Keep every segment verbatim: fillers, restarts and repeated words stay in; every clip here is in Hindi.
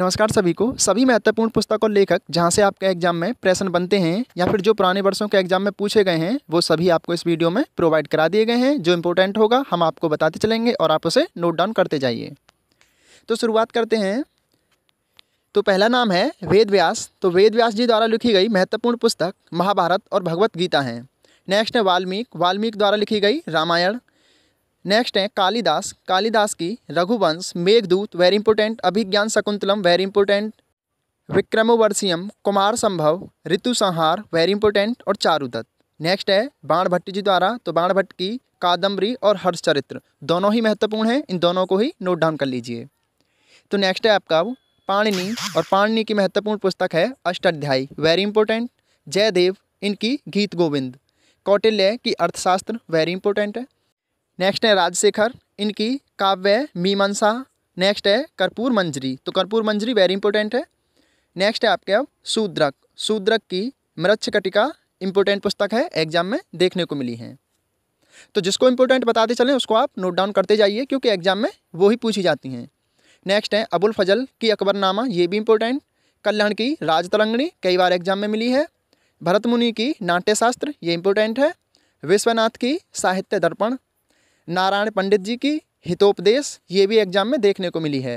नमस्कार सभी को। सभी महत्वपूर्ण पुस्तक और लेखक जहाँ से आपके एग्जाम में प्रश्न बनते हैं या फिर जो पुराने वर्षों के एग्जाम में पूछे गए हैं वो सभी आपको इस वीडियो में प्रोवाइड करा दिए गए हैं। जो इम्पोर्टेंट होगा हम आपको बताते चलेंगे और आप उसे नोट डाउन करते जाइए। तो शुरुआत करते हैं। तो पहला नाम है वेद व्यास। तो वेद व्यास जी द्वारा लिखी गई महत्वपूर्ण पुस्तक महाभारत और भगवत गीता है। नेक्स्ट है वाल्मीक। वाल्मीक द्वारा लिखी गई रामायण। नेक्स्ट है कालिदास। कालिदास की रघुवंश, मेघदूत वेरी इंपॉर्टेंट, अभिज्ञान शकुंतलम वेरी इंपॉर्टेंट, विक्रमोवर्षियम, कुमार संभव, ऋतुसंहार वेरी इंपॉर्टेंट और चारुदत्त। नेक्स्ट है बाण भट्ट जी द्वारा। तो बाण भट्ट की कादम्बरी और हर्षचरित्र दोनों ही महत्वपूर्ण हैं, इन दोनों को ही नोट डाउन कर लीजिए। तो नेक्स्ट है आपका पाणिनी, और पाणिनी की महत्वपूर्ण पुस्तक है अष्टाध्यायी, वेरी इंपॉर्टेंट। जयदेव, इनकी गीत गोविंद। कौटिल्य की अर्थशास्त्र वेरी इंपॉर्टेंट है। नेक्स्ट है राजशेखर, इनकी काव्य मीमांसा। नेक्स्ट है कर्पूर मंजरी। तो कर्पूर मंजरी वेरी इंपॉर्टेंट है। नेक्स्ट है आपके अब शूद्रक। शूद्रक की मृच्छकटिका इंपॉर्टेंट पुस्तक है, एग्जाम में देखने को मिली है। तो जिसको इंपॉर्टेंट बताते चलें उसको आप नोट डाउन करते जाइए क्योंकि एग्जाम में वो ही पूछी जाती हैं। नेक्स्ट है अबुलफजल की अकबरनामा, ये भी इंपॉर्टेंट। कल्हण की राजतरंगिणी कई बार एग्जाम में मिली है। भरत मुनि की नाट्यशास्त्र, ये इंपॉर्टेंट है। विश्वनाथ की साहित्य दर्पण। नारायण पंडित जी की हितोपदेश, ये भी एग्जाम में देखने को मिली है।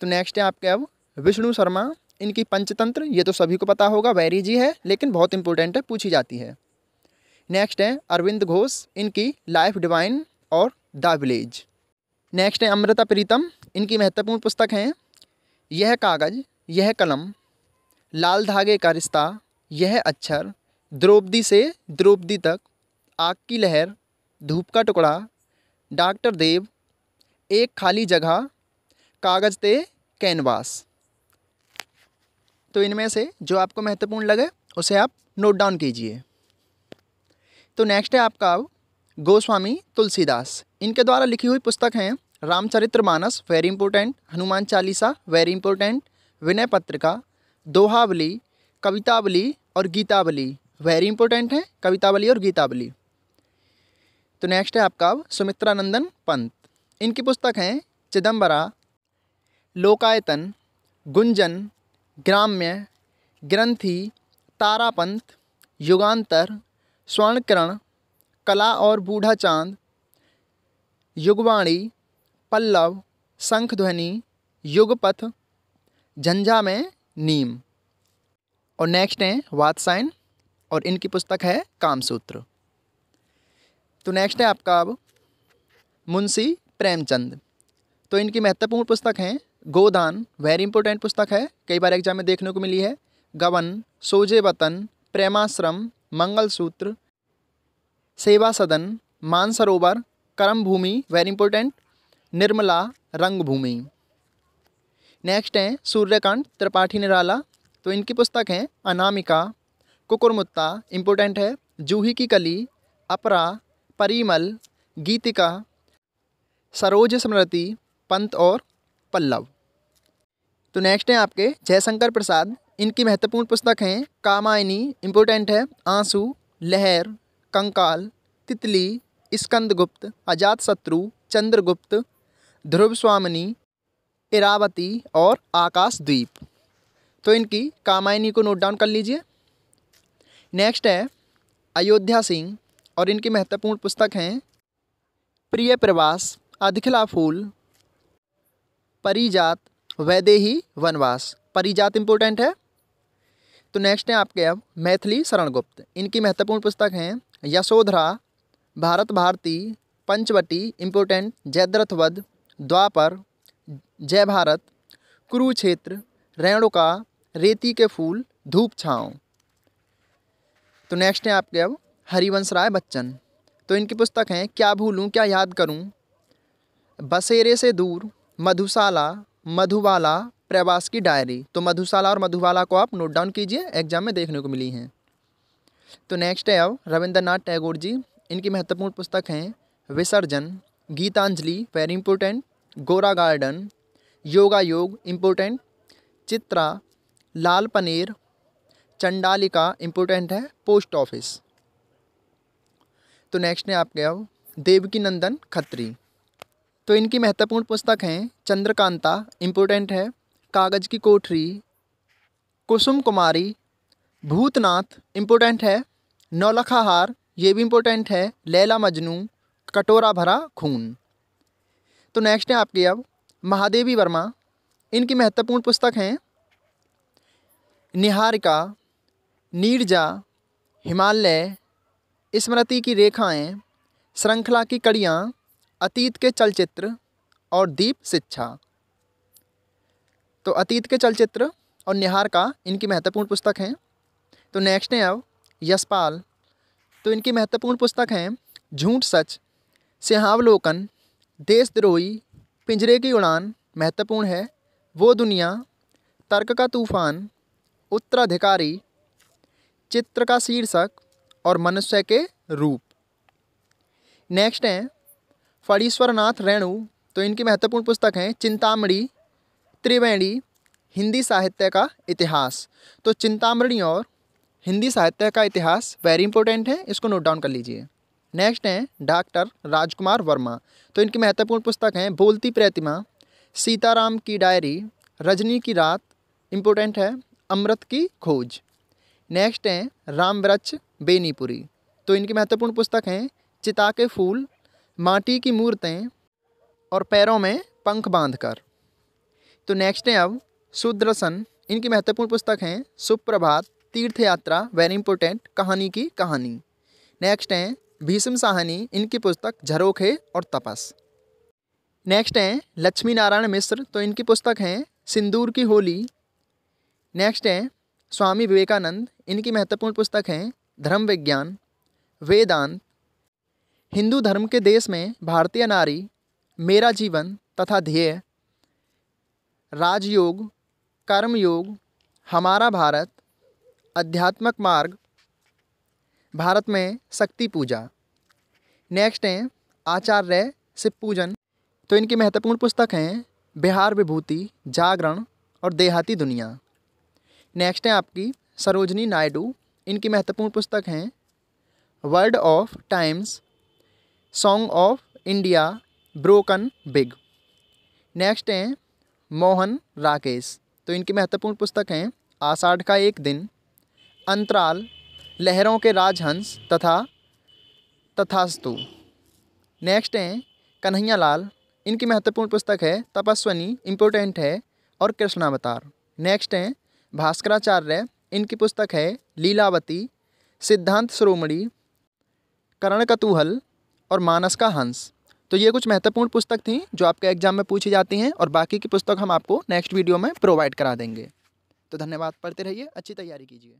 तो नेक्स्ट है आपके अब विष्णु शर्मा, इनकी पंचतंत्र, ये तो सभी को पता होगा, वेरी जी है लेकिन बहुत इंपॉर्टेंट है, पूछी जाती है। नेक्स्ट है अरविंद घोष, इनकी लाइफ डिवाइन और द विलेज। नेक्स्ट है अमृता प्रीतम, इनकी महत्वपूर्ण पुस्तक हैं यह कागज़, यह कलम, लाल धागे का रिश्ता, यह अक्षर, द्रौपदी से द्रौपदी तक, आग की लहर, धूप का टुकड़ा, डॉक्टर देव, एक खाली जगह, कागज़ ते कैनवास। तो इनमें से जो आपको महत्वपूर्ण लगे उसे आप नोट डाउन कीजिए। तो नेक्स्ट है आपका गोस्वामी तुलसीदास, इनके द्वारा लिखी हुई पुस्तक हैं Ramcharitmanas, very important, Hanuman Chalisa, very important, Vinay Patrika, Dohavali, Kavitavali और गीतावली, वेरी इंपॉर्टेंट है कवितावली और गीतावली। तो नेक्स्ट है आपका अब सुमित्रानंदन पंत, इनकी पुस्तक हैं चिदम्बरा, लोकायतन, गुंजन, ग्राम्य, ग्रंथि, तारापंथ, युगांतर, स्वर्णकिरण, कला और बूढ़ा चांद, युगवाणी, पल्लव, शंखध्वनि, युगपथ, झंझा में नीम। और नेक्स्ट हैं वात्सायन, और इनकी पुस्तक है कामसूत्र। तो नेक्स्ट है आपका अब मुंशी प्रेमचंद, तो इनकी महत्वपूर्ण पुस्तक हैं गोदान, वेरी इंपॉर्टेंट पुस्तक है, कई बार एग्जाम में देखने को मिली है। गबन, सोजे वतन, प्रेमाश्रम, मंगलसूत्र, सेवा सदन, मानसरोवर, कर्म भूमि, वेरी इंपॉर्टेंट, निर्मला, रंगभूमि। नेक्स्ट हैं सूर्यकांत त्रिपाठी निराला, तो इनकी पुस्तक हैं अनामिका, कुकुरमुत्ता इंपॉर्टेंट है, जूही की कली, अपरा, परिमल, गीतिका, सरोज स्मृति, पंत और पल्लव। तो नेक्स्ट हैं आपके जयशंकर प्रसाद, इनकी महत्वपूर्ण पुस्तक हैं कामायनी, इंपॉर्टेंट है, आंसू, लहर, कंकाल, तितली, स्कंदगुप्त, अजातशत्रु, चंद्रगुप्त, ध्रुवस्वामिनी, इरावती और आकाशद्वीप। तो इनकी कामायनी को नोट डाउन कर लीजिए। नेक्स्ट है अयोध्या सिंह, और इनकी महत्वपूर्ण पुस्तक हैं प्रिय प्रवास, अधखिला फूल, परिजात, वैदेही वनवास, परिजात इंपॉर्टेंट है। तो नेक्स्ट हैं आपके अब मैथिली शरण गुप्त, इनकी महत्वपूर्ण पुस्तक हैं यशोधरा, भारत भारती, पंचवटी इंपॉर्टेंट, जयद्रथवध, द्वापर, जय भारत, कुरुक्षेत्र, रेणुका, रेती के फूल, धूप छाँव। तो नेक्स्ट हैं आपके अब हरिवंश राय बच्चन, तो इनकी पुस्तक हैं क्या भूलूं क्या याद करूं, बसेरे से दूर, मधुशाला, मधुबाला, प्रवास की डायरी। तो मधुशाला और मधुबाला को आप नोट डाउन कीजिए, एग्जाम में देखने को मिली हैं। तो नेक्स्ट है अब रविंद्रनाथ टैगोर जी, इनकी महत्वपूर्ण पुस्तक हैं Visarjan, Gitanjali very important, Gora garden, Yogayog important, Chitra, लाल पनीर, चंडालिका इंपॉर्टेंट है, पोस्ट ऑफिस। तो नेक्स्ट है आपके अब देवकी नंदन खत्री, तो इनकी महत्वपूर्ण पुस्तक हैं चंद्रकांता, इम्पोर्टेंट है, कागज की कोठरी, कुसुम कुमारी, भूतनाथ इम्पोर्टेंट है, नौलखाहार ये भी इम्पोर्टेंट है, लैला मजनू, कटोरा भरा खून। तो नेक्स्ट है आपकी अब महादेवी वर्मा। इनकी महत्वपूर्ण पुस्तक हैं निहारिका, नीरजा, हिमालय, स्मृति की रेखाएं, श्रृंखला की कड़ियाँ, अतीत के चलचित्र और दीप शिक्षा। तो अतीत के चलचित्र और निहारिका इनकी महत्वपूर्ण पुस्तक हैं। तो नेक्स्ट है अब यशपाल। तो इनकी महत्वपूर्ण पुस्तक हैं झूठ सच, सिंहावलोकन, देशद्रोही, पिंजरे की उड़ान महत्वपूर्ण है, वो दुनिया, तर्क का तूफान, उत्तराधिकारी, चित्र का शीर्षक और मनुष्य के रूप। नेक्स्ट हैं फणीश्वरनाथ रेणु। तो इनकी महत्वपूर्ण पुस्तक हैं चिंतामणि, त्रिवेणी, हिंदी साहित्य का इतिहास। तो चिंतामणि और हिंदी साहित्य का इतिहास वेरी इंपॉर्टेंट है, इसको नोट डाउन कर लीजिए। नेक्स्ट हैं डॉक्टर राजकुमार वर्मा। तो इनकी महत्वपूर्ण पुस्तक हैं बोलती प्रतिमा, सीताराम की डायरी, रजनी की रात इम्पोर्टेंट है, अमृत की खोज। नेक्स्ट हैं रामवृक्ष बेनीपुरी। तो इनकी महत्वपूर्ण पुस्तक हैं चिता के फूल, माटी की मूर्तें और पैरों में पंख बांधकर। तो नेक्स्ट हैं अब सुदर्शन। इनकी महत्वपूर्ण पुस्तक हैं सुप्रभात, तीर्थ यात्रा वेरी इंपॉर्टेंट, कहानी की कहानी। नेक्स्ट हैं भीष्म साहनी। इनकी पुस्तक झरोखे और तपस। नेक्स्ट हैं लक्ष्मी नारायण मिश्र। तो इनकी पुस्तक हैं सिंदूर की होली। नेक्स्ट हैं स्वामी विवेकानंद। इनकी महत्वपूर्ण पुस्तक हैं धर्म विज्ञान, वेदांत, हिंदू धर्म के देश में भारतीय नारी, मेरा जीवन तथा ध्येय, राजयोग, कर्मयोग, हमारा भारत, आध्यात्मक मार्ग, भारत में शक्ति पूजा। नेक्स्ट हैं आचार्य शिव पूजन। तो इनकी महत्वपूर्ण पुस्तक हैं बिहार विभूति, जागरण और देहाती दुनिया। नेक्स्ट है आपकी सरोजनी नायडू। इनकी महत्वपूर्ण पुस्तक हैं word of times, song of India, broken big. Next हैं मोहन राकेश। तो इनकी महत्वपूर्ण पुस्तक हैं आषाढ़ का एक दिन, अंतराल, लहरों के राजहंस तथा तथास्तु। नेक्स्ट हैं कन्हैया लाल। इनकी महत्वपूर्ण पुस्तक है तपस्विनी, इम्पोर्टेंट है, और कृष्णावतार। नेक्स्ट हैं भास्कराचार्य। इनकी पुस्तक है लीलावती, सिद्धांत श्रोमणी, कर्ण कतूहल और मानस का हंस। तो ये कुछ महत्वपूर्ण पुस्तक थी जो आपके एग्जाम में पूछी जाती हैं, और बाकी की पुस्तक हम आपको नेक्स्ट वीडियो में प्रोवाइड करा देंगे। तो धन्यवाद, पढ़ते रहिए, अच्छी तैयारी कीजिए।